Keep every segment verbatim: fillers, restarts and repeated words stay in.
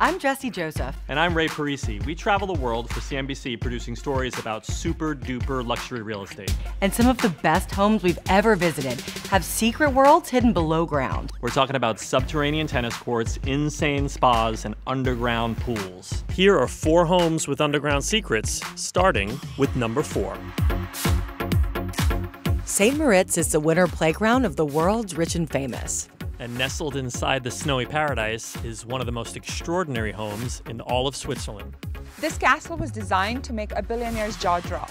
I'm Jesse Joseph. And I'm Ray Parisi. We travel the world for C N B C producing stories about super duper luxury real estate. And some of the best homes we've ever visited have secret worlds hidden below ground. We're talking about subterranean tennis courts, insane spas, and underground pools. Here are four homes with underground secrets, starting with number four. Saint Moritz is the winter playground of the world's rich and famous. And nestled inside the snowy paradise is one of the most extraordinary homes in all of Switzerland. This castle was designed to make a billionaire's jaw drop.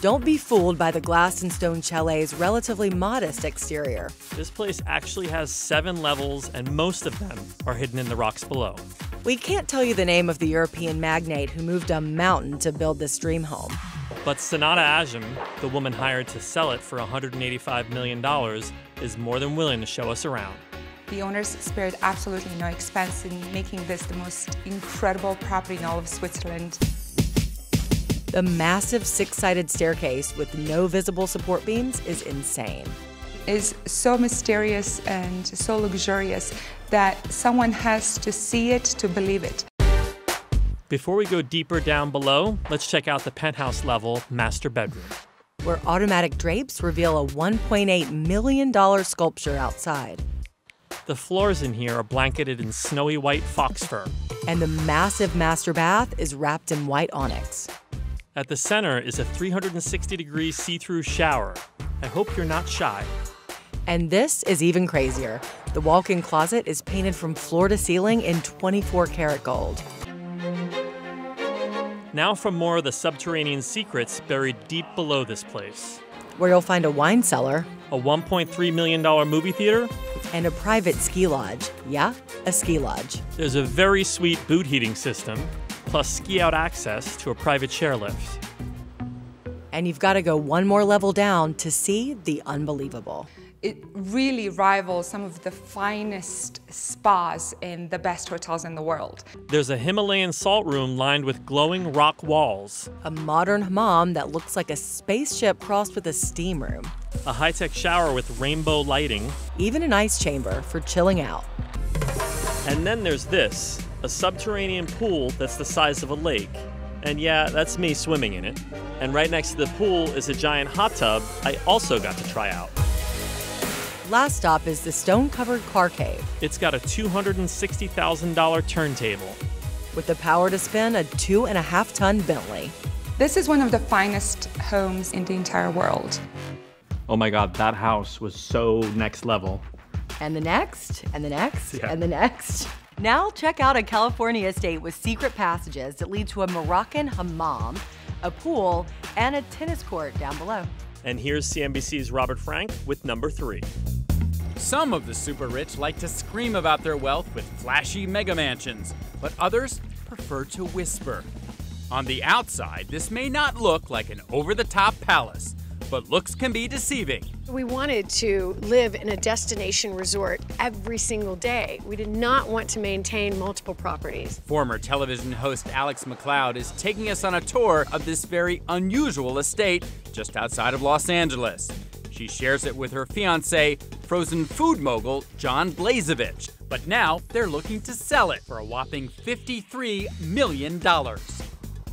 Don't be fooled by the glass and stone chalet's relatively modest exterior. This place actually has seven levels, and most of them are hidden in the rocks below. We can't tell you the name of the European magnate who moved a mountain to build this dream home. But Sonata Azim, the woman hired to sell it for one hundred eighty-five million dollars, is more than willing to show us around. The owners spared absolutely no expense in making this the most incredible property in all of Switzerland. The massive six-sided staircase with no visible support beams is insane. It is so mysterious and so luxurious that someone has to see it to believe it. Before we go deeper down below, let's check out the penthouse level master bedroom, where automatic drapes reveal a one point eight million dollar sculpture outside. The floors in here are blanketed in snowy white fox fur. And the massive master bath is wrapped in white onyx. At the center is a three hundred sixty degree see-through shower. I hope you're not shy. And this is even crazier. The walk-in closet is painted from floor to ceiling in twenty-four karat gold. Now for more of the subterranean secrets buried deep below this place, where you'll find a wine cellar, a one point three million dollar movie theater, and a private ski lodge. Yeah, a ski lodge. There's a very sweet boot heating system, plus ski-out access to a private chairlift. And you've got to go one more level down to see the unbelievable. It really rivals some of the finest spas in the best hotels in the world. There's a Himalayan salt room lined with glowing rock walls, a modern hammam that looks like a spaceship crossed with a steam room, a high-tech shower with rainbow lighting, even an ice chamber for chilling out. And then there's this, a subterranean pool that's the size of a lake. And yeah, that's me swimming in it. And right next to the pool is a giant hot tub I also got to try out. Last stop is the stone-covered car cave. It's got a two hundred sixty thousand dollar turntable, with the power to spin a two and a half ton Bentley. This is one of the finest homes in the entire world. Oh my God, that house was so next level. And the next, and the next, yeah. and the next. Now check out a California estate with secret passages that lead to a Moroccan hammam, a pool, and a tennis court down below. And here's C N B C's Robert Frank with number three. Some of the super rich like to scream about their wealth with flashy mega mansions, but others prefer to whisper. On the outside, this may not look like an over-the-top palace, but looks can be deceiving. We wanted to live in a destination resort every single day. We did not want to maintain multiple properties. Former television host Alex McLeod is taking us on a tour of this very unusual estate just outside of Los Angeles. She shares it with her fiance, frozen food mogul John Blazevich. But now they're looking to sell it for a whopping fifty-three million dollars.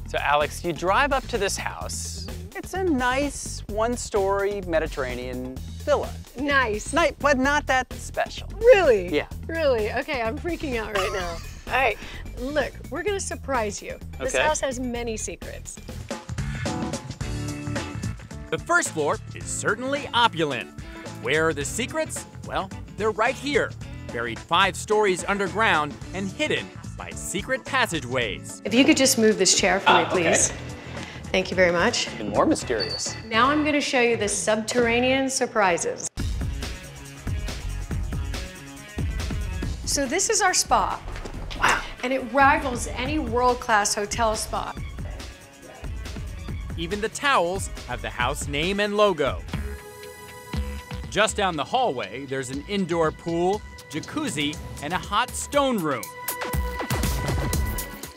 So Alex, you drive up to this house. It's a nice one-story Mediterranean villa. Nice. Nice, but not that special. Really? Yeah. Really? Okay, I'm freaking out right now. All right, look, we're gonna surprise you. Okay. This house has many secrets. The first floor is certainly opulent. Where are the secrets? Well, they're right here, buried five stories underground and hidden by secret passageways. If you could just move this chair for uh, me, please. Okay. Thank you very much. Even more mysterious. Now I'm going to show you the subterranean surprises. So this is our spa. Wow. And it rivals any world-class hotel spa. Even the towels have the house name and logo. Just down the hallway, there's an indoor pool, jacuzzi, and a hot stone room.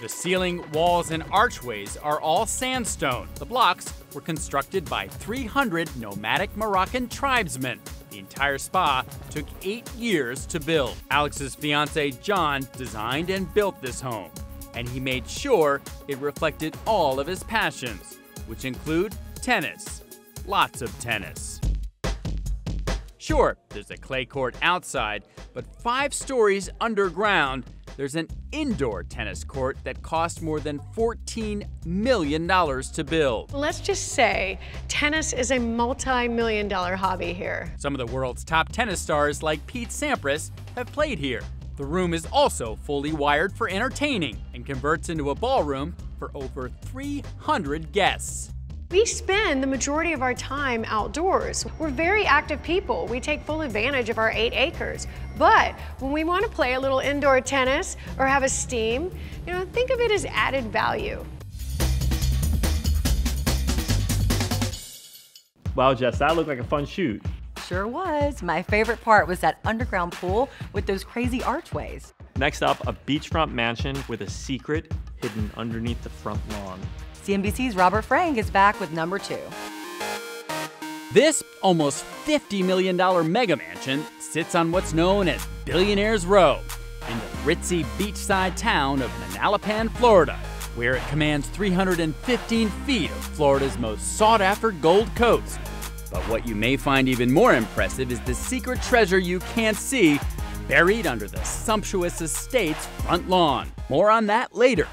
The ceiling, walls, and archways are all sandstone. The blocks were constructed by three hundred nomadic Moroccan tribesmen. The entire spa took eight years to build. Alex's fiance, John, designed and built this home, and he made sure it reflected all of his passions, which include tennis, lots of tennis. Sure, there's a clay court outside, but five stories underground, there's an indoor tennis court that cost more than fourteen million dollars to build. Let's just say tennis is a multi-million dollar hobby here. Some of the world's top tennis stars like Pete Sampras have played here. The room is also fully wired for entertaining and converts into a ballroom for over three hundred guests. We spend the majority of our time outdoors. We're very active people. We take full advantage of our eight acres. But when we want to play a little indoor tennis or have a steam, you know, think of it as added value. Wow, Jess, that looked like a fun shoot. Sure was. My favorite part was that underground pool with those crazy archways. Next up, a beachfront mansion with a secret hidden underneath the front lawn. C N B C's Robert Frank is back with number two. This almost fifty million dollar mega mansion sits on what's known as Billionaire's Row in the ritzy beachside town of Manalapan, Florida, where it commands three hundred fifteen feet of Florida's most sought-after Gold Coast. But what you may find even more impressive is the secret treasure you can't see buried under the sumptuous estate's front lawn. More on that later.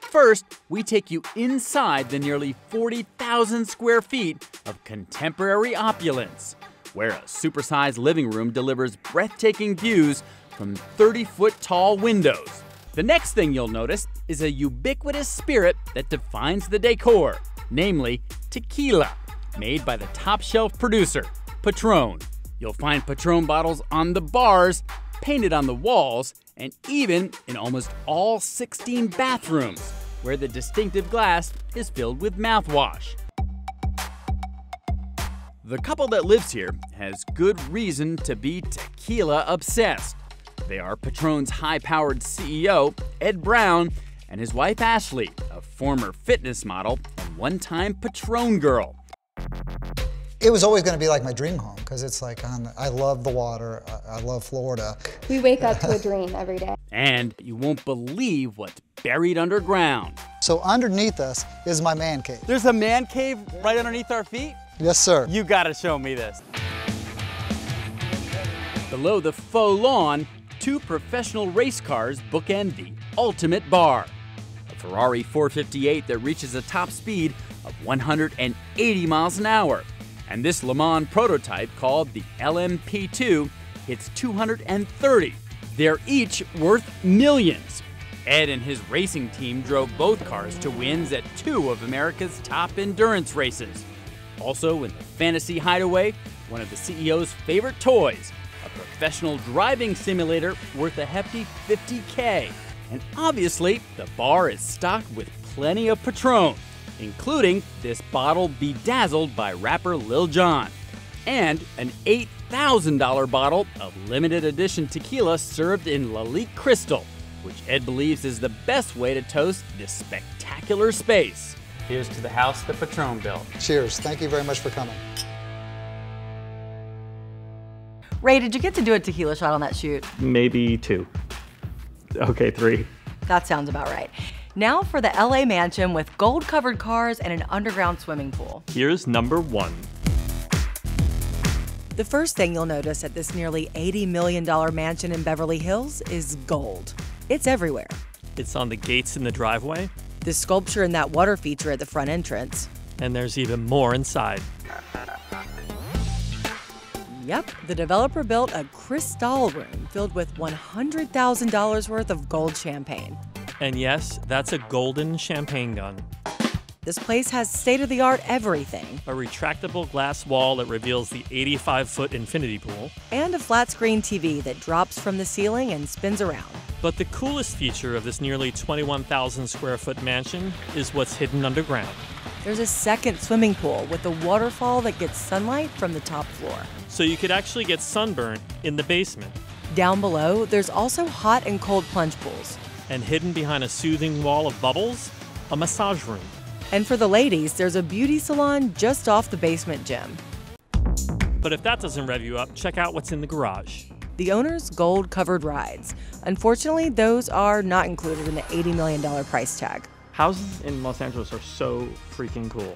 First, we take you inside the nearly forty thousand square feet of contemporary opulence, where a supersized living room delivers breathtaking views from thirty-foot-tall windows. The next thing you'll notice is a ubiquitous spirit that defines the decor, namely tequila, made by the top-shelf producer, Patrón. You'll find Patrón bottles on the bars, painted on the walls, and even in almost all sixteen bathrooms, where the distinctive glass is filled with mouthwash. The couple that lives here has good reason to be tequila obsessed. They are Patrón's high-powered C E O, Ed Brown, and his wife, Ashley, a former fitness model and one-time Patrón girl. It was always going to be like my dream home because it's like, on, I love the water, I love Florida. We wake up to a dream every day. And you won't believe what's buried underground. So underneath us is my man cave. There's a man cave right underneath our feet? Yes, sir. You got to show me this. Below the faux lawn, two professional race cars bookend the ultimate bar. A Ferrari four fifty-eight that reaches a top speed of one hundred eighty miles an hour. And this Le Mans prototype, called the L M P two, hits two hundred thirty. They're each worth millions. Ed and his racing team drove both cars to wins at two of America's top endurance races. Also in the fantasy hideaway, one of the C E O's favorite toys, a professional driving simulator worth a hefty fifty K. And obviously, the bar is stocked with plenty of Patrón, including this bottle bedazzled by rapper Lil Jon, and an eight thousand dollar bottle of limited edition tequila served in Lalique crystal, which Ed believes is the best way to toast this spectacular space. Here's to the house that Patrón built. Cheers, thank you very much for coming. Ray, did you get to do a tequila shot on that shoot? Maybe two. Okay, three. That sounds about right. Now for the L A mansion with gold-covered cars and an underground swimming pool. Here's number one. The first thing you'll notice at this nearly eighty million dollar mansion in Beverly Hills is gold. It's everywhere. It's on the gates in the driveway. The sculpture in that water feature at the front entrance. And there's even more inside. Yep, the developer built a crystal room filled with one hundred thousand dollars worth of gold champagne. And yes, that's a golden champagne gun. This place has state-of-the-art everything. A retractable glass wall that reveals the eighty-five foot infinity pool. And a flat-screen T V that drops from the ceiling and spins around. But the coolest feature of this nearly twenty-one thousand square foot mansion is what's hidden underground. There's a second swimming pool with a waterfall that gets sunlight from the top floor. So you could actually get sunburned in the basement. Down below, there's also hot and cold plunge pools. And hidden behind a soothing wall of bubbles, a massage room. And for the ladies, there's a beauty salon just off the basement gym. But if that doesn't rev you up, check out what's in the garage. The owner's gold-covered rides. Unfortunately, those are not included in the eighty million dollars price tag. Houses in Los Angeles are so freaking cool.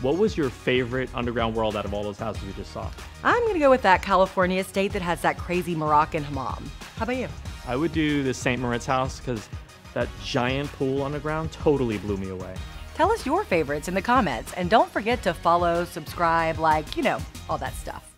What was your favorite underground world out of all those houses we just saw? I'm gonna go with that California estate that has that crazy Moroccan hammam. How about you? I would do the Saint Moritz house because that giant pool underground totally blew me away. Tell us your favorites in the comments, and don't forget to follow, subscribe, like, you know, all that stuff.